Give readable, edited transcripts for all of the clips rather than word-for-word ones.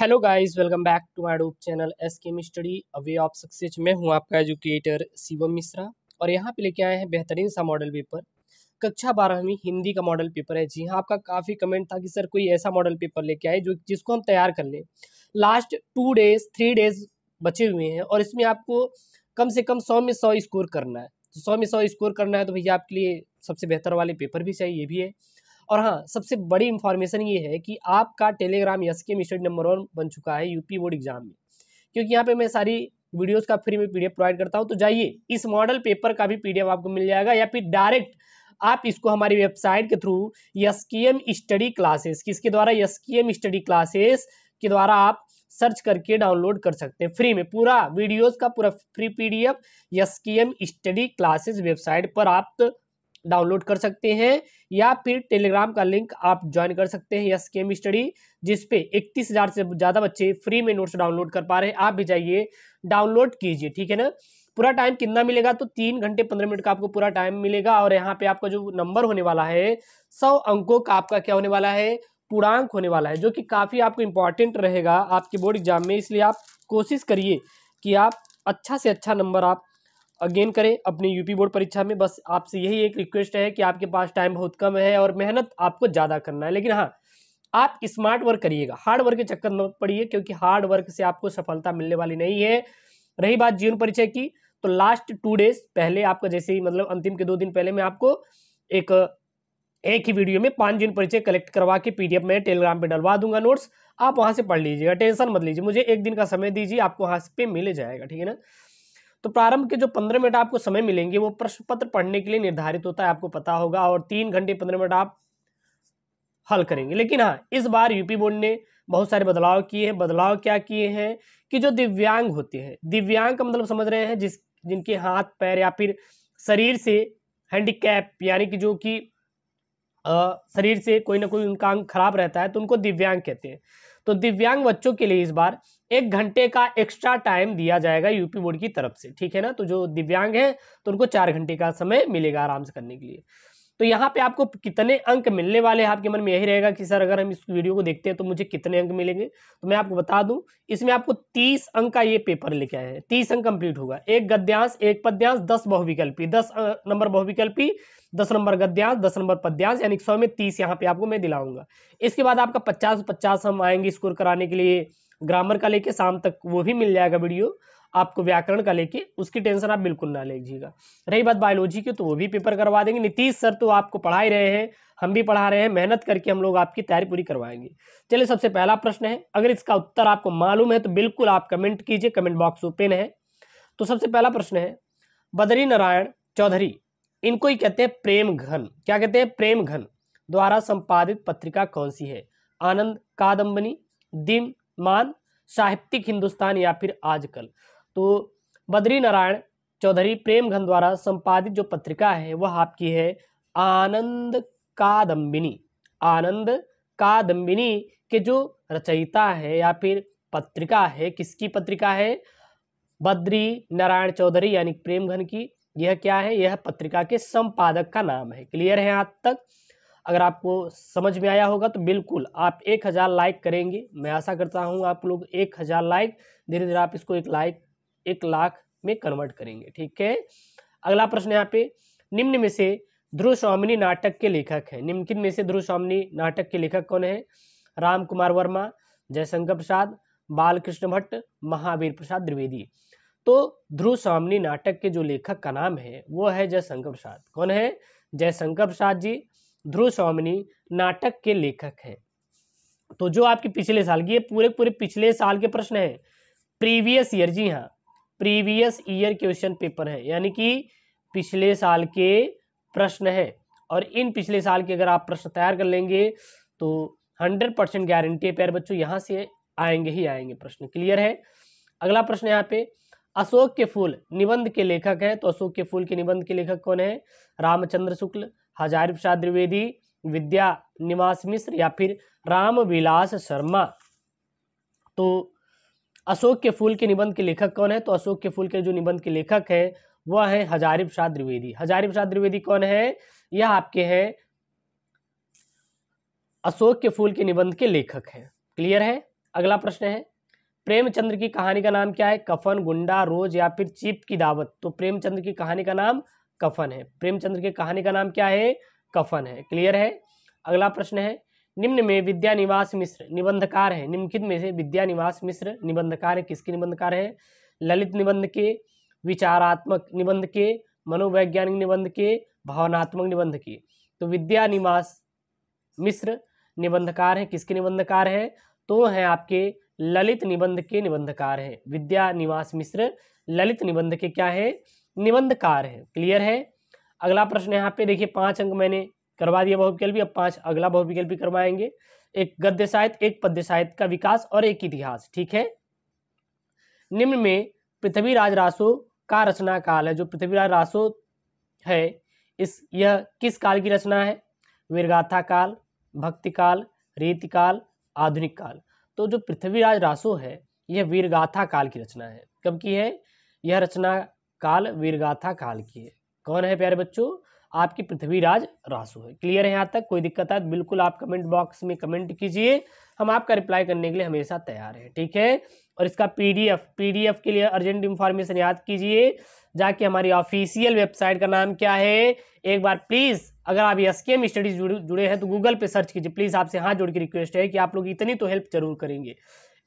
Hello guys, welcome back to my YouTube channel SKM study a way of success. मैं हूं आपका educator Shivam Mishra और यहां पे लेके आए हैं बेहतरीन सा मॉडल पेपर, कक्षा 12वीं हिंदी का मॉडल पेपर है। जी हां, आपका काफ़ी कमेंट था कि सर कोई ऐसा मॉडल पेपर लेके आए जिसको हम तैयार कर लें। लास्ट 2-3 डेज बचे हुए हैं और इसमें आपको कम से कम 100 में 100 स्कोर करना है। तो 100 में 100 स्कोर करना है तो भैया आपके लिए सबसे बेहतर वाले पेपर भी चाहिए, ये भी है। और हाँ, सबसे बड़ी इन्फॉर्मेशन ये है कि आपका टेलीग्राम एसकेएम स्टडी नंबर 1 बन चुका है यूपी बोर्ड एग्जाम में, क्योंकि यहाँ पे मैं सारी वीडियोस का फ्री में पीडीएफ प्रोवाइड करता हूँ। तो जाइए, इस मॉडल पेपर का भी पीडीएफ आपको मिल जाएगा या फिर डायरेक्ट आप इसको हमारी वेबसाइट के थ्रू एसकेएम स्टडी क्लासेस के द्वारा आप सर्च करके डाउनलोड कर सकते हैं। फ्री में पूरा वीडियोज़ का पूरा free PDF SKM study classes website पर आप डाउनलोड कर सकते हैं या फिर टेलीग्राम का लिंक आप ज्वाइन कर सकते हैं एसकेएम स्टडी, जिसपे 31,000 से ज़्यादा बच्चे फ्री में नोट्स डाउनलोड कर पा रहे हैं। आप भी जाइए, डाउनलोड कीजिए, ठीक है ना। पूरा टाइम कितना मिलेगा तो 3 घंटे 15 मिनट का आपको पूरा टाइम मिलेगा। और यहाँ पे आपका जो नंबर होने वाला है 100 अंकों का आपका क्या होने वाला है, पूर्णांक होने वाला है, जो कि काफ़ी आपको इम्पॉर्टेंट रहेगा आपके बोर्ड एग्जाम में। इसलिए आप कोशिश करिए कि आप अच्छा से अच्छा नंबर आप अगेन करें अपनी यूपी बोर्ड परीक्षा में। बस आपसे यही एक रिक्वेस्ट है कि आपके पास टाइम बहुत कम है और मेहनत आपको ज़्यादा करना है, लेकिन हाँ, आप स्मार्ट वर्क करिएगा, हार्ड वर्क के चक्कर मत पड़िए, क्योंकि हार्ड वर्क से आपको सफलता मिलने वाली नहीं है। रही बात जीवन परिचय की, तो लास्ट 2 डेज पहले आपका जैसे ही मतलब अंतिम के 2 दिन पहले मैं आपको एक ही वीडियो में 5 जीवन परिचय कलेक्ट करवा के पीडीएफ में टेलीग्राम पे डलवा दूंगा नोट्स, आप वहाँ से पढ़ लीजिएगा, टेंशन मत लीजिए। मुझे 1 दिन का समय दीजिए, आपको वहाँ पे मिल जाएगा, ठीक है ना। तो प्रारंभ के जो 15 मिनट आपको समय मिलेंगे वो प्रश्न पत्र पढ़ने के लिए निर्धारित होता है, आपको पता होगा, और 3 घंटे 15 मिनट आप हल करेंगे। लेकिन हाँ, इस बार यूपी बोर्ड ने बहुत सारे बदलाव किए हैं। बदलाव क्या किए हैं कि जो दिव्यांग होते हैं, दिव्यांग का मतलब समझ रहे हैं जिनके हाथ पैर या फिर शरीर से हैंडीकैप, यानी कि जो कि शरीर से कोई ना कोई उनका अंग खराब रहता है, तो उनको दिव्यांग कहते हैं। तो दिव्यांग बच्चों के लिए इस बार 1 घंटे का एक्स्ट्रा टाइम दिया जाएगा यूपी बोर्ड की तरफ से, ठीक है ना। तो जो दिव्यांग हैं तो उनको 4 घंटे का समय मिलेगा आराम से करने के लिए। तो यहाँ पे आपको कितने अंक मिलने वाले हैं, आपके मन में यही रहेगा कि सर अगर हम इस वीडियो को देखते हैं तो मुझे कितने अंक मिलेंगे। तो मैं आपको बता दूं, इसमें आपको 30 अंक का ये पेपर लेके आए हैं। 30 अंक कंप्लीट होगा, 1 गद्यांश, 1 पद्यांश, 10 बहुविकल्पी, 10 नंबर बहुविकल्पी, 10 नंबर गद्यांश, 10 नंबर पद्यांश, यानी 100 में 30 यहाँ पे आपको मैं दिलाऊंगा। इसके बाद आपका 50-50 हम आएंगे स्कोर कराने के लिए। ग्रामर का लेके शाम तक वो भी मिल जाएगा वीडियो आपको, व्याकरण का लेके, उसकी टेंशन आप बिल्कुल ना लीजिएगा। रही बात बायोलॉजी की, तो वो भी पेपर करवा देंगे। नीतीश सर तो आपको पढ़ा ही रहे हैं, हम भी पढ़ा रहे हैं, मेहनत करके हम लोग आपकी तैयारी पूरी करवाएंगे। चलिए, सबसे पहला प्रश्न है, अगर इसका उत्तर आपको मालूम है तो बिल्कुल आप कमेंट कीजिए, कमेंट बॉक्स ओपन है। तो सबसे पहला प्रश्न है, बद्री नारायण चौधरी, इनको ही कहते हैं प्रेमघन, क्या कहते हैं, प्रेमघन द्वारा संपादित पत्रिका कौन सी है, आनंद कादंबिनी, दिन मान, साहित्यिक हिंदुस्तान या फिर आजकल। तो बद्री नारायण चौधरी प्रेमघन द्वारा संपादित जो पत्रिका है वह आपकी है आनंद कादंबिनी। आनंद कादंबिनी के जो रचयिता है या फिर पत्रिका है, किसकी पत्रिका है, बद्री नारायण चौधरी यानी प्रेमघन की। यह क्या है, यह पत्रिका के संपादक का नाम है। क्लियर है आज तक? अगर आपको समझ में आया होगा तो बिल्कुल आप 1000 लाइक करेंगे। मैं आशा करता हूँ आप लोग 1000 लाइक, धीरे धीरे आप इसको 1 लाख में कन्वर्ट करेंगे, ठीक है। अगला प्रश्न यहाँ पे, निम्न में से ध्रुवस्वामिनी नाटक के लेखक है, निम्नलिखित में से ध्रुवस्वामिनी नाटक के लेखक कौन है, राम कुमार वर्मा, जयशंकर प्रसाद, बालकृष्ण भट्ट, महावीर प्रसाद द्विवेदी। तो ध्रुवस्वामिनी नाटक के जो लेखक का नाम है वो है जयशंकर प्रसाद। कौन है, जयशंकर प्रसाद जी ध्रुवस्वामिनी नाटक के लेखक है। तो जो आपके पिछले साल की पूरे पिछले साल के प्रश्न है, प्रीवियस ईयर, जी हाँ, प्रीवियस ईयर क्वेश्चन पेपर है, यानी कि पिछले साल के प्रश्न है। और इन पिछले साल के अगर आप प्रश्न तैयार कर लेंगे तो 100% गारंटी है प्यारे बच्चों, यहाँ से आएंगे ही आएंगे प्रश्न। क्लियर है? अगला प्रश्न यहाँ पे, अशोक के फूल निबंध के लेखक है। तो अशोक के फूल के निबंध के लेखक कौन है, रामचंद्र शुक्ल, हजारी प्रसाद द्विवेदी, विद्यानिवास मिश्र या फिर रामविलास शर्मा। तो अशोक के फूल के निबंध के लेखक कौन है, तो अशोक के फूल के जो निबंध के लेखक है वह है हजारी प्रसाद द्विवेदी। हजारी प्रसाद द्विवेदी कौन है, यह आपके हैं अशोक के फूल के निबंध के लेखक हैं। क्लियर है? अगला प्रश्न है प्रेमचंद्र की कहानी का नाम क्या है, कफन, गुंडा, रोज या फिर चीप की दावत। तो प्रेमचंद्र की कहानी का नाम कफन है। प्रेमचंद्र की कहानी का नाम क्या है, कफन है। क्लियर है। अगला प्रश्न है निम्न में विद्यानिवास मिश्र निबंधकार है। निम्नलिखित में से विद्यानिवास मिश्र निबंधकार है, किसके निबंधकार है, ललित निबंध के, विचारात्मक निबंध के, मनोवैज्ञानिक निबंध के, भावनात्मक निबंध के। तो विद्यानिवास मिश्र निबंधकार हैं, किसके निबंधकार हैं, तो हैं आपके ललित निबंध के निबंधकार हैं। विद्यानिवास मिश्र ललित निबंध के क्या है, निबंधकार है। क्लियर है। अगला प्रश्न यहाँ पे देखिए 5 अंक मैंने करवा दिया बहुविकल्पी, अब 5 अगला बहुविकल्पी करवाएंगे। एक गद्य साहित्य, एक पद्य साहित्य का विकास और एक इतिहास। ठीक है। निम्न में पृथ्वीराज रासो का रचना काल है। जो पृथ्वीराज रासो है इस यह किस काल की रचना है, वीरगाथा काल, भक्ति काल, रीति काल, आधुनिक काल। तो जो पृथ्वीराज रासो है यह वीरगाथा काल की रचना है। कब की है यह रचना काल, वीरगाथा काल की है। कौन है प्यारे बच्चों, आपकी पृथ्वीराज रासो है। क्लियर है यहाँ तक, कोई दिक्कत है बिल्कुल आप कमेंट बॉक्स में कमेंट कीजिए, हम आपका रिप्लाई करने के लिए हमेशा तैयार हैं। ठीक है। और इसका पीडीएफ के लिए अर्जेंट इंफॉर्मेशन याद कीजिए, जाके हमारी ऑफिशियल वेबसाइट का नाम क्या है, एक बार प्लीज अगर आप एसकेएम स्टडी जुड़े हैं तो गूगल पे सर्च कीजिए। प्लीज आपसे हाथ जोड़ के रिक्वेस्ट है कि आप लोग इतनी तो हेल्प जरूर करेंगे।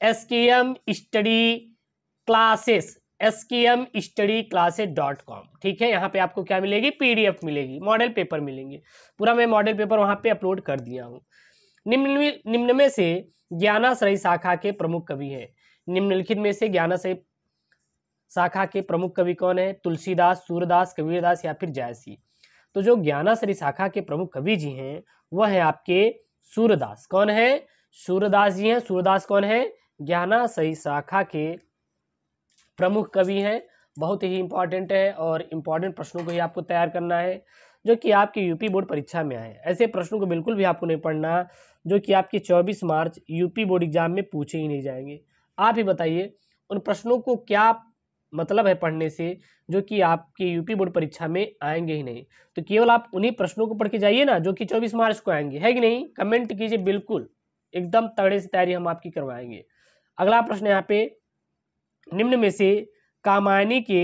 SKM study classes, skmstudyclasses.com। ठीक है। यहाँ पे आपको क्या मिलेगी, पीडीएफ मिलेगी, मॉडल पेपर मिलेंगे, पूरा मैं मॉडल पेपर वहाँ पे अपलोड कर दिया हूँ। निम्न में से ज्ञानाश्रय शाखा के प्रमुख कवि हैं। निम्नलिखित में से ज्ञानाश्रय शाखा के प्रमुख कवि कौन है, तुलसीदास, सूरदास, कबीरदास या फिर जायसी। तो जो ज्ञानाश्रय शाखा के प्रमुख कवि जी हैं वह है आपके सूरदास। कौन है, सूरदास जी हैं। सूरदास कौन है, ज्ञानाश्रय शाखा के प्रमुख कवि हैं। बहुत ही इंपॉर्टेंट है और इम्पॉर्टेंट प्रश्नों को ही आपको तैयार करना है जो कि आपके यूपी बोर्ड परीक्षा में आए। ऐसे प्रश्नों को बिल्कुल भी आपको नहीं पढ़ना जो कि आपके 24 मार्च यूपी बोर्ड एग्जाम में पूछे ही नहीं जाएंगे। आप ही बताइए उन प्रश्नों को क्या मतलब है पढ़ने से जो कि आपके यूपी बोर्ड परीक्षा में आएंगे ही नहीं। तो केवल आप उन्हीं प्रश्नों को पढ़ के जाइए ना जो कि 24 मार्च को आएंगे, है कि नहीं। कमेंट कीजिए, बिल्कुल एकदम तगड़े से तैयारी हम आपकी करवाएंगे। अगला प्रश्न यहाँ पे निम्न में से कामायनी के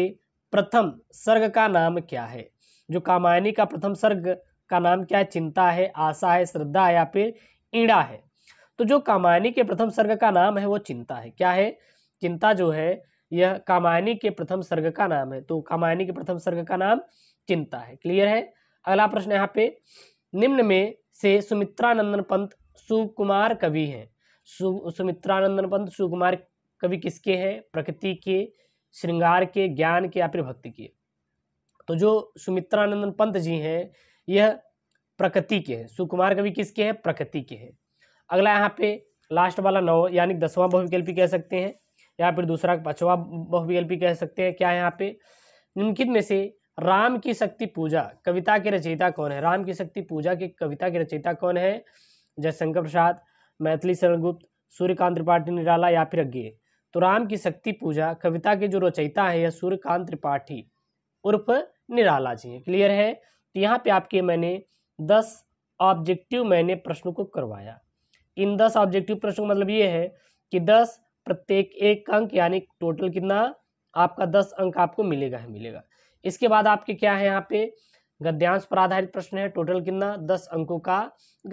प्रथम सर्ग का नाम क्या है। जो कामायनी का प्रथम सर्ग का नाम क्या है, चिंता है, आशा है, श्रद्धा है या फिर ईड़ा है। तो जो कामायनी के प्रथम सर्ग का नाम है वो चिंता है। क्या है, चिंता जो है यह कामायनी के प्रथम सर्ग का नाम है। तो कामायनी के प्रथम सर्ग का नाम चिंता है। क्लियर है। अगला प्रश्न यहाँ पे निम्न में से सुमित्रानंदन पंत सुकुमार कवि हैं। सुमित्रानंदन पंत सुकुमार कवि किसके हैं, प्रकृति के, श्रृंगार के, ज्ञान के या फिर भक्ति के। तो जो सुमित्रानंदन पंत जी हैं यह प्रकृति के हैं। सुकुमार कवि किसके हैं, प्रकृति के हैं। अगला यहाँ पे लास्ट वाला 9 यानी 10वां बहुविकल्पी कह सकते हैं या फिर दूसरा 5वां बहुविकल्पी कह सकते हैं। क्या है यहाँ पे, निम्नलिखित में से राम की शक्ति पूजा कविता के रचयिता कौन है। राम की शक्ति पूजा की कविता के रचयिता कौन है, जयशंकर प्रसाद, मैथिली शरण गुप्त, सूर्यकांत त्रिपाठी निराला या फिर अज्ञे। तो राम की शक्ति पूजा कविता के जो रचयिता है यह सूर्यकांत त्रिपाठी उर्फ निराला जी हैं। क्लियर है। तो यहाँ पे आपके मैंने 10 ऑब्जेक्टिव मैंने प्रश्नों को करवाया। इन 10 ऑब्जेक्टिव प्रश्नों का मतलब ये है कि 10 प्रत्येक 1 अंक यानी टोटल कितना आपका 10 अंक आपको मिलेगा ही मिलेगा। इसके बाद आपके क्या है यहाँ पे गद्यांश पर आधारित प्रश्न है। टोटल कितना 10 अंकों का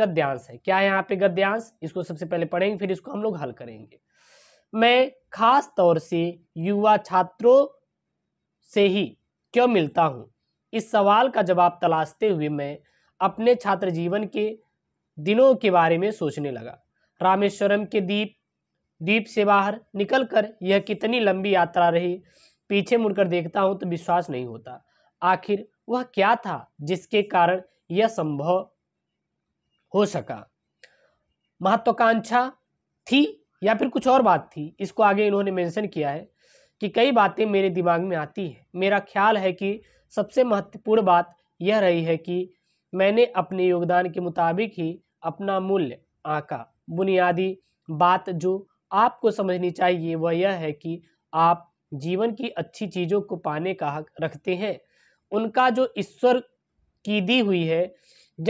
गद्यांश है। क्या है यहाँ पे गद्यांश, इसको सबसे पहले पढ़ेंगे फिर इसको हम लोग हल करेंगे। मैं खास तौर से युवा छात्रों से ही क्यों मिलता हूँ, इस सवाल का जवाब तलाशते हुए मैं अपने छात्र जीवन के दिनों के बारे में सोचने लगा। रामेश्वरम के द्वीप से बाहर निकलकर यह कितनी लंबी यात्रा रही, पीछे मुड़कर देखता हूँ तो विश्वास नहीं होता। आखिर वह क्या था जिसके कारण यह संभव हो सका, महत्वाकांक्षा थी या फिर कुछ और बात थी। इसको आगे इन्होंने मेंशन किया है कि कई बातें मेरे दिमाग में आती है। मेरा ख्याल है कि सबसे महत्वपूर्ण बात यह रही है कि मैंने अपने योगदान के मुताबिक ही अपना मूल्य आंका। बुनियादी बात जो आपको समझनी चाहिए वह यह है कि आप जीवन की अच्छी चीज़ों को पाने का हक रखते हैं, उनका जो ईश्वर की दी हुई है।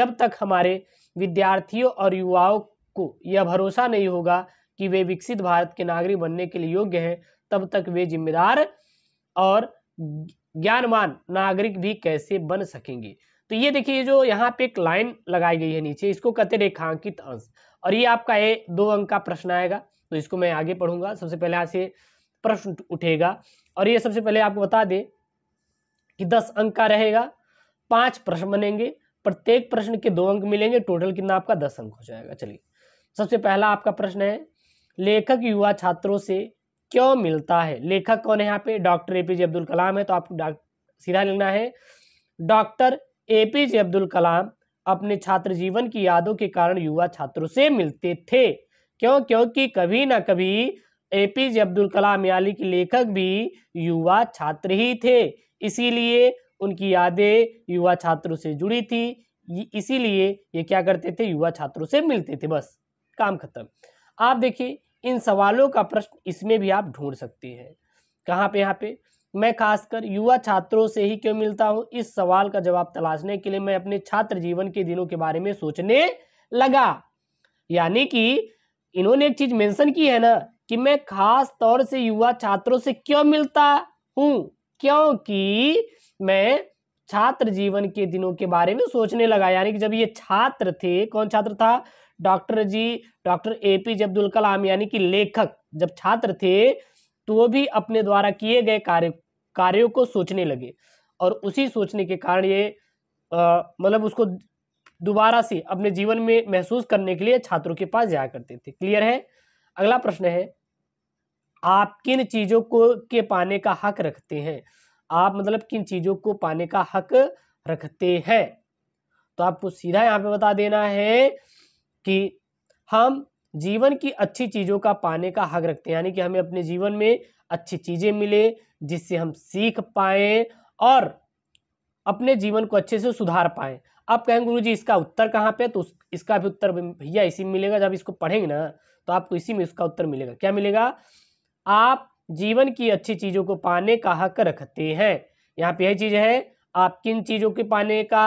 जब तक हमारे विद्यार्थियों और युवाओं को यह भरोसा नहीं होगा कि वे विकसित भारत के नागरिक बनने के लिए योग्य हैं, तब तक वे जिम्मेदार और ज्ञानवान नागरिक भी कैसे बन सकेंगे। तो ये देखिए जो यहाँ पे एक लाइन लगाई गई है नीचे, इसको कहते हैं रेखांकित अंश, और ये आपका ये 2 अंक का प्रश्न आएगा, तो इसको मैं आगे पढ़ूंगा। सबसे पहले यहाँ से प्रश्न उठेगा, और ये सबसे पहले आपको बता दें कि 10 अंक का रहेगा, 5 प्रश्न बनेंगे, प्रत्येक प्रश्न के 2 अंक मिलेंगे, टोटल कितना आपका 10 अंक हो जाएगा। चलिए सबसे पहला आपका प्रश्न है, लेखक युवा छात्रों से क्यों मिलता है। लेखक कौन है यहाँ पे, डॉक्टर APJ अब्दुल कलाम है, तो आपको सीधा लिखना है डॉक्टर APJ अब्दुल कलाम अपने छात्र जीवन की यादों के कारण युवा छात्रों से मिलते थे। क्यों? क्योंकि कभी ना कभी APJ अब्दुल कलाम यानी कि लेखक भी युवा छात्र ही थे, इसीलिए उनकी यादें युवा छात्रों से जुड़ी थी, इसीलिए ये क्या करते थे, युवा छात्रों से मिलते थे। बस काम खत्म। आप देखिए इन सवालों का प्रश्न इसमें भी आप ढूंढ सकते हैं। कहाँ पे? यहाँ पे मैं खासकर युवा छात्रों से ही क्यों मिलता हूँ, इस सवाल का जवाब तलाशने के लिए मैं अपने छात्र जीवन के दिनों के बारे में सोचने लगा। यानी कि इन्होंने एक चीज मेंशन की है ना कि मैं खास तौर से युवा छात्रों से क्यों मिलता हूँ, क्योंकि मैं छात्र जीवन के दिनों के बारे में सोचने लगा। यानी कि जब ये छात्र थे, कौन छात्र था, डॉक्टर APJ अब्दुल कलाम यानी कि लेखक जब छात्र थे तो वो भी अपने द्वारा किए गए कार्यों को सोचने लगे, और उसी सोचने के कारण ये मतलब उसको दोबारा से अपने जीवन में महसूस करने के लिए छात्रों के पास जाया करते थे। क्लियर है? अगला प्रश्न है, आप किन चीज़ों को के पाने का हक रखते हैं। आप मतलब किन चीज़ों को पाने का हक रखते हैं, तो आपको सीधा यहाँ पे बता देना है कि हम जीवन की अच्छी चीज़ों का पाने का हक रखते हैं। यानी कि हमें अपने जीवन में अच्छी चीज़ें मिले जिससे हम सीख पाएँ और अपने जीवन को अच्छे से सुधार पाएँ। आप कहेंगे गुरु जी इसका उत्तर कहाँ पे, तो इसका भी उत्तर भैया इसी में मिलेगा। जब इसको पढ़ेंगे ना तो आपको इसी में इसका उत्तर मिलेगा। क्या मिलेगा? आप जीवन की अच्छी चीज़ों को पाने का हक रखते हैं। यहाँ पे यही चीज़ है, आप किन चीज़ों के पाने का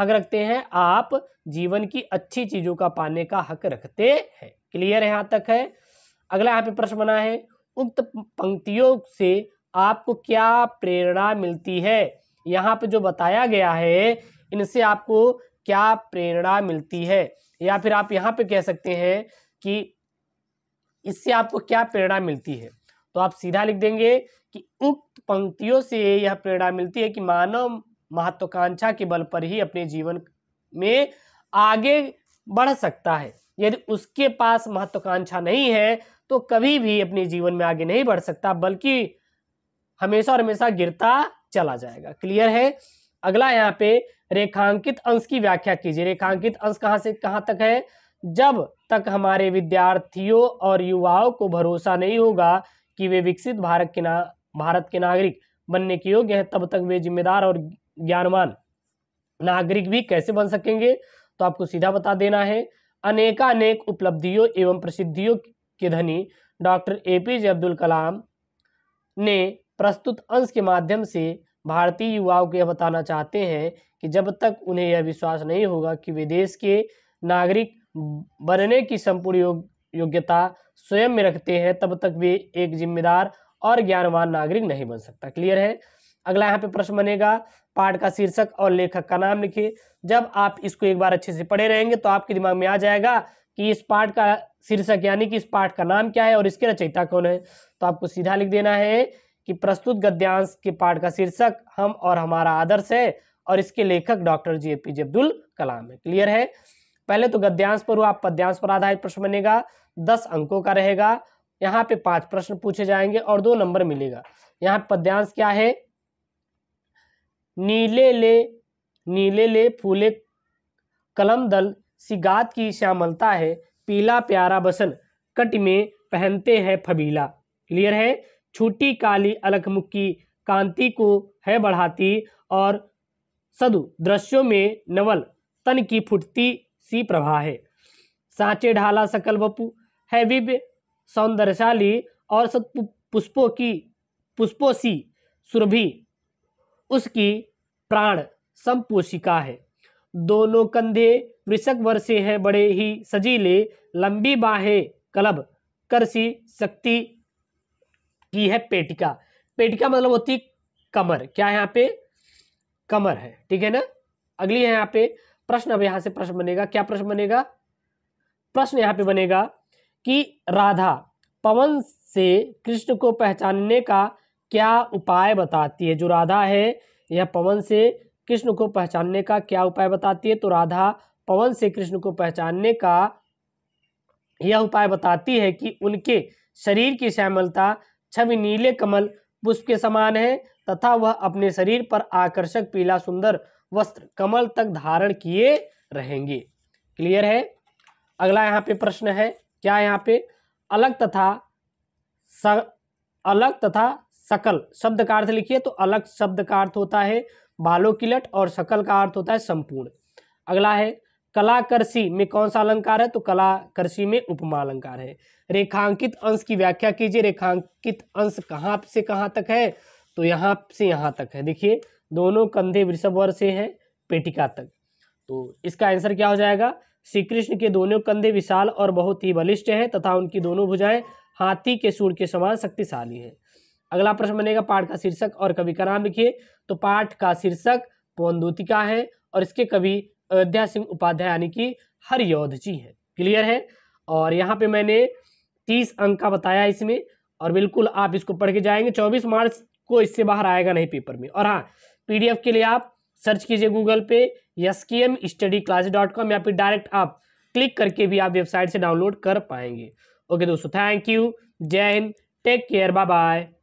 हक रखते हैं, आप जीवन की अच्छी चीज़ों का पाने का हक रखते हैं। क्लियर है यहाँ तक है? अगला यहाँ पे प्रश्न बना है, उक्त पंक्तियों से आपको क्या प्रेरणा मिलती है। यहाँ पे जो बताया गया है इनसे आपको क्या प्रेरणा मिलती है, या फिर आप यहाँ पे कह सकते हैं कि इससे आपको क्या प्रेरणा मिलती है। तो आप सीधा लिख देंगे कि उक्त पंक्तियों से यह प्रेरणा मिलती है कि मानव महत्वाकांक्षा के बल पर ही अपने जीवन में आगे बढ़ सकता है। यदि उसके पास महत्वाकांक्षा नहीं है तो कभी भी अपने जीवन में आगे नहीं बढ़ सकता, बल्कि हमेशा और हमेशा गिरता चला जाएगा। क्लियर है? अगला यहाँ पे रेखांकित अंश की व्याख्या कीजिए। रेखांकित अंश कहाँ से कहाँ तक है, जब तक हमारे विद्यार्थियों और युवाओं को भरोसा नहीं होगा कि वे विकसित भारत के नागरिक बनने के योग्य हैं, तब तक वे जिम्मेदार और ज्ञानवान नागरिक भी कैसे बन सकेंगे। तो आपको सीधा बता देना है, अनेकानेक उपलब्धियों एवं प्रसिद्धियों के धनी डॉक्टर APJ अब्दुल कलाम ने प्रस्तुत अंश के माध्यम से भारतीय युवाओं को यह बताना चाहते हैं कि जब तक उन्हें यह विश्वास नहीं होगा कि वे देश के नागरिक बनने की संपूर्ण योग्यता स्वयं में रखते हैं, तब तक वे एक जिम्मेदार और ज्ञानवान नागरिक नहीं बन सकता। क्लियर है? अगला यहाँ पे प्रश्न बनेगा, पाठ का शीर्षक और लेखक का नाम लिखिए। जब आप इसको एक बार अच्छे से पढ़े रहेंगे तो आपके दिमाग में आ जाएगा कि इस पाठ का शीर्षक यानी कि इस पाठ का नाम क्या है और इसके रचयिता कौन है। तो आपको सीधा लिख देना है कि प्रस्तुत गद्यांश के पाठ का शीर्षक हम और हमारा आदर्श है और इसके लेखक डॉक्टर APJ अब्दुल कलाम है। क्लियर है? पहले तो गद्यांश पर हुआ, पद्यांश पर आधारित प्रश्न बनेगा, 10 अंकों का रहेगा। यहाँ पे 5 प्रश्न पूछे जाएंगे और 2 नंबर मिलेगा। यहाँ पद्यांश क्या है, नीले ले फूले कलम दल सिगात की श्यामलता है, पीला प्यारा बसन कट में पहनते हैं फबीला। क्लियर है? छूटी काली अलखमुखी कांति को है बढ़ाती और सदु दृश्यों में नवल तन की फुटती सी प्रभा है, सांचे ढाला सकल बपू है विव्य सौंदर्यशाली और सतपुष्पों की पुष्पों सी सुरभि उसकी प्राण संपोषिका है, दोनों कंधे वृषक वर्षे हैं बड़े ही सजीले, लंबी बाहें कलब करसी शक्ति की है पेटिका। पेटिका मतलब होती है कमर। क्या है यहाँ पे? कमर है, ठीक है ना। अगली है यहाँ पे प्रश्न। अब यहाँ से प्रश्न बनेगा, क्या प्रश्न बनेगा? प्रश्न यहाँ पे बनेगा कि राधा पवन से कृष्ण को पहचानने का क्या उपाय बताती है। जो राधा है यह पवन से कृष्ण को पहचानने का क्या उपाय बताती है? तो राधा पवन से कृष्ण को पहचानने का यह उपाय बताती है कि उनके शरीर की श्यामलता छवि नीले कमल पुष्प के समान है तथा वह अपने शरीर पर आकर्षक पीला सुंदर वस्त्र कमल तक धारण किए रहेंगे। क्लियर है। अगला यहाँ पे प्रश्न है, क्या यहाँ पे? अलग तथा सकल शब्द का अर्थ लिखिए। तो अलग शब्द का अर्थ होता है बालों की लट और सकल का अर्थ होता है संपूर्ण। अगला है कलाकर्षी में कौन सा अलंकार है? तो कलाकर्षी में उपमा अलंकार है। रेखांकित अंश की व्याख्या कीजिए। रेखांकित अंश कहाँ से कहाँ तक है? तो यहाँ से यहाँ तक है। देखिए दोनों कंधे वृषभवर से हैं पेटिका तक। तो इसका आंसर क्या हो जाएगा? श्री कृष्ण के दोनों कंधे विशाल और बहुत ही बलिष्ठ हैं तथा उनकी दोनों भुजाएं हाथी के सूंड के समान शक्तिशाली हैं। अगला प्रश्न बनेगा पाठ का शीर्षक और कवि का नाम लिखिए। तो पाठ का शीर्षक पौनदूतिका है और इसके कवि अयोध्या सिंह उपाध्याय यानी कि हरियोध जी है। क्लियर है। और यहाँ पे मैंने 30 अंक का बताया इसमें और बिल्कुल आप इसको पढ़ के जाएंगे। 24 मार्च को इससे बाहर आएगा नहीं पेपर में। और हाँ, PDF के लिए आप सर्च कीजिए गूगल पे SKM study classes.com या फिर डायरेक्ट आप क्लिक करके भी आप वेबसाइट से डाउनलोड कर पाएंगे। ओके दोस्तों, थैंक यू। जय Hind, take care, bye bye.